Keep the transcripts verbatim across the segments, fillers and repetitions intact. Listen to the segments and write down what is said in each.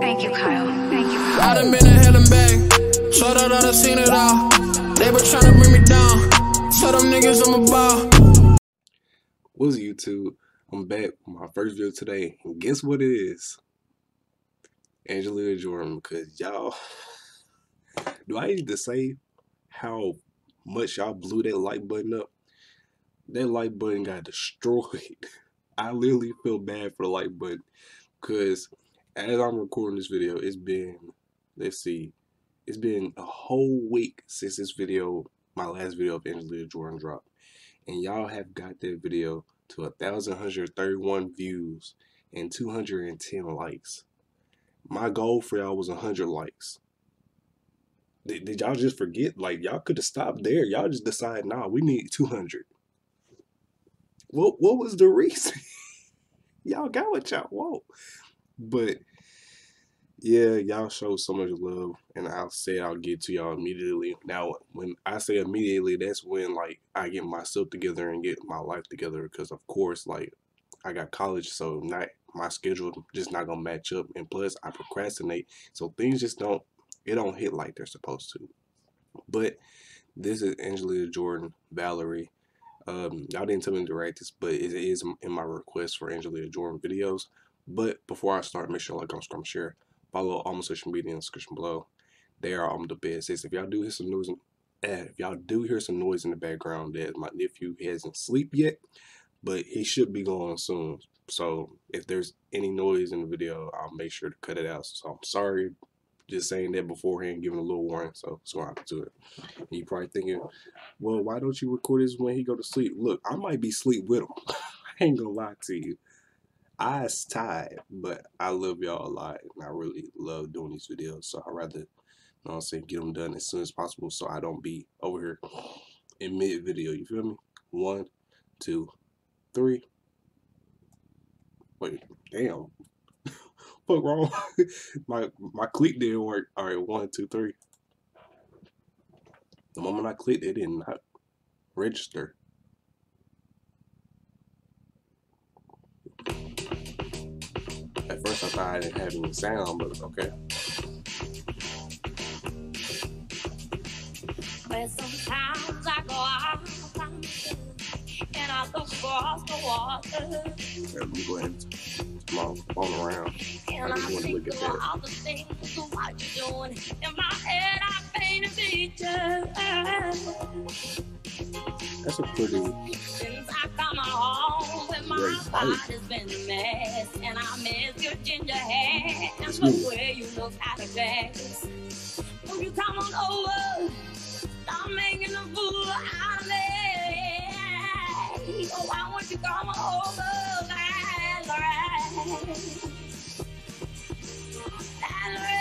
Thank you, Kyle. Thank you, Kyle. I done been in hell and back. Showed out that I seen it all. They were trying to bring me down. Tell them niggas I'm a ball. What's YouTube? I'm back with my first video today. And guess what it is? Angelina Jordan. Because y'all... Do I need to say how much y'all blew that like button up? That like button got destroyed. I literally feel bad for the like button. Because as I'm recording this video, it's been, let's see, it's been a whole week since this video, my last video of Angelina Jordan dropped. And y'all have got that video to one thousand one hundred thirty-one views and two hundred ten likes. My goal for y'all was one hundred likes. Did, did y'all just forget? Like, y'all could have stopped there. Y'all just decided, nah, we need two hundred. What, what was the reason? Y'all got what y'all want. But, yeah, y'all show so much love, and I'll say I'll get to y'all immediately. Now, when I say immediately, that's when, like, I get myself together and get my life together, because, of course, like, I got college, so not my schedule just not going to match up, and plus, I procrastinate, so things just don't, it don't hit like they're supposed to. But this is Angelina Jordan, Valerie. Um, y'all didn't tell me to write this, but it is in my request for Angelina Jordan videos. But before I start, make sure you like, comment, subscribe, share. Follow all my social media in the description below. They are on the best. If y'all do hear some noise, if y'all do hear some noise in the background, that my nephew hasn't sleep yet, but he should be going soon. So if there's any noise in the video, I'll make sure to cut it out. So I'm sorry, just saying that beforehand, giving a little warning. So so I'm to it. And you probably thinking, well, why don't you record this when he go to sleep? Look, I might be sleep with him. I ain't gonna lie to you. I was tired, but I love y'all a lot, and I really love doing these videos, so I'd rather, you know what I'm saying, get them done as soon as possible so I don't be over here in mid-video, you feel me? One, two, three. Wait, damn. What wrong? my my click didn't work. Alright, one, two, three. The moment I clicked, it did not register. At first I thought I didn't have any sound, but it's okay. Well, sometimes I go out and I look across the water. Let me go ahead and fall around. And I just want to look at that. All the things what you're doing. In my head I paint a picture. That's a pretty since I come home with my body's been a mess, and I miss your ginger hair and the way you look out of bags. When you come on over, stop making a fool out of me. Oh, I want you to come over, Valerie. Valerie. Valerie.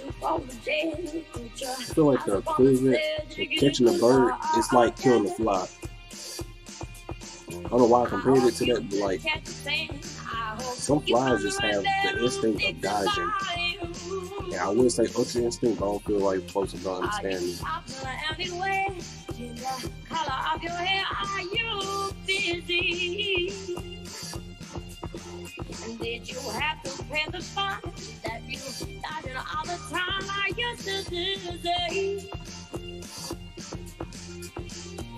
I feel like the equivalent of catching a bird is like killing a fly. I don't know why I compared it to that, but like, some flies just have the instinct of dodging. And I wouldn't say ultra instinct, but I don't feel like folks don't understand me. Did you have to pay the fun that you started all the time I used to do?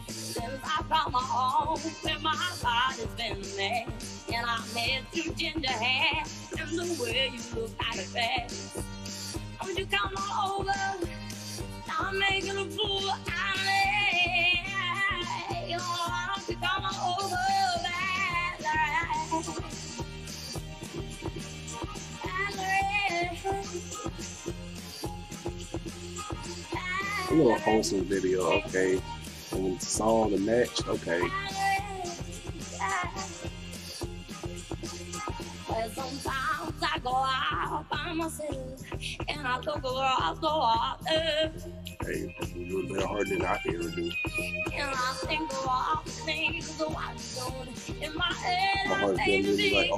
Since I come home, when my body's been mad, and I met your ginger hair and the way you look out of bed. When you come on over, I'm making a fool out of me. You know, I don't you come on over, Valerie. A little wholesome video, okay. And the song, the match, okay. Well, sometimes I go out by myself and I look across the water. Hey, that's a little bit harder than I can ever do. And I think of all the things that I'm doing in my head. My heart's been really like, oh,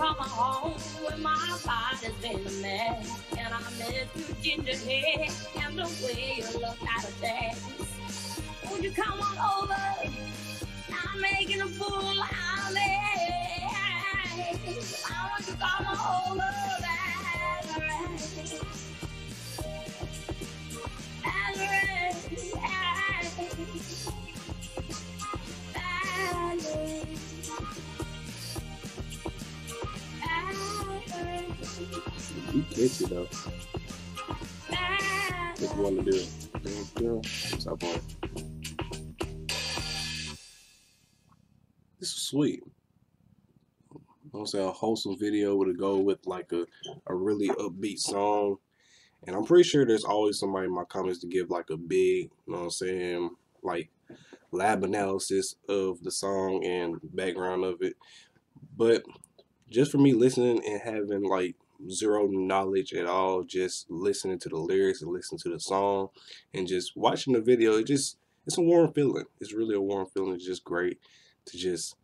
come home when my body's been a mess. And I miss your ginger hair and the way you look out of things. Would you come on over? I'm making a fool out of me. I want you to come on over, Valerie. Valerie, Valerie, Valerie. You catch it though. Just want to do it. You know what I'm This was sweet. I'm saying a wholesome video would go with like a, a really upbeat song. And I'm pretty sure there's always somebody in my comments to give like a big, you know what I'm saying, like lab analysis of the song and background of it. But just for me listening and having like zero knowledge at all, just listening to the lyrics and listening to the song and just watching the video, it just, it's a warm feeling. It's really a warm feeling. It's just great to just,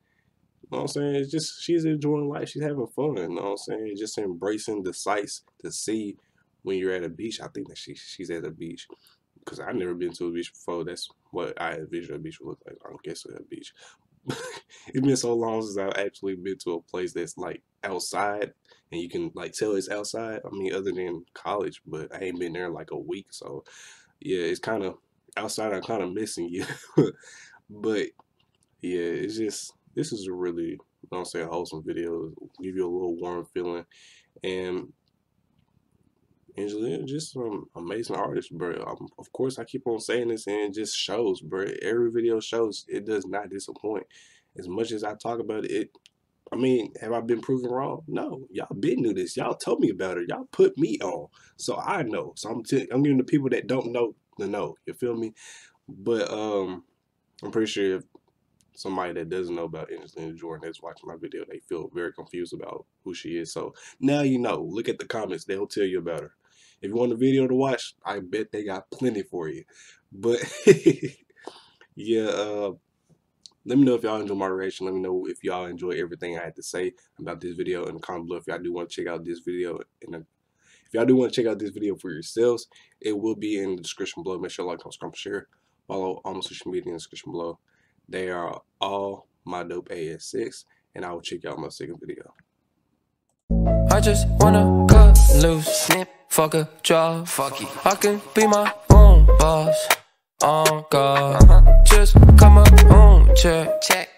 you know what I'm saying, it's just, she's enjoying life, she's having fun, you know what I'm saying, it's just embracing the sights to see when you're at a beach. I think that she, she's at a beach, because I've never been to a beach before. That's what I envision a beach would look like. I don't guess at a beach. It's been so long since I've actually been to a place that's like outside, and you can like tell it's outside, I mean, other than college, but I ain't been there in like a week, so yeah, it's kind of outside, I'm kind of missing you. But yeah, it's just, this is a really, you know what I'm saying, wholesome video. Give you a little warm feeling. And Angelina, just an amazing artist, bro. I'm, of course, I keep on saying this, and it just shows, bro. Every video shows. It does not disappoint. As much as I talk about it, it, I mean, have I been proven wrong? No. Y'all been knew this. Y'all told me about it. Y'all put me on. So I know. So I'm, t I'm giving the people that don't know the know. You feel me? But um, I'm pretty sure if somebody that doesn't know about Angelina Jordan that's watching my video, they feel very confused about who she is. So now you know. Look at the comments. They'll tell you about her. If you want a video to watch, I bet they got plenty for you. But yeah, uh, let me know if y'all enjoy my reaction. Let me know if y'all enjoy everything I had to say about this video in the comment below. If y'all do want to check out this video in the if y'all do want to check out this video for yourselves, it will be in the description below. Make sure to like, comment, share, follow all my social media in the description below. They are all My Dope A S X, and I will check out my second video. I just wanna cut loose, snip, fuck a job, fuck it. I can be my own boss, on God. Uh-huh. Just come up on check, check.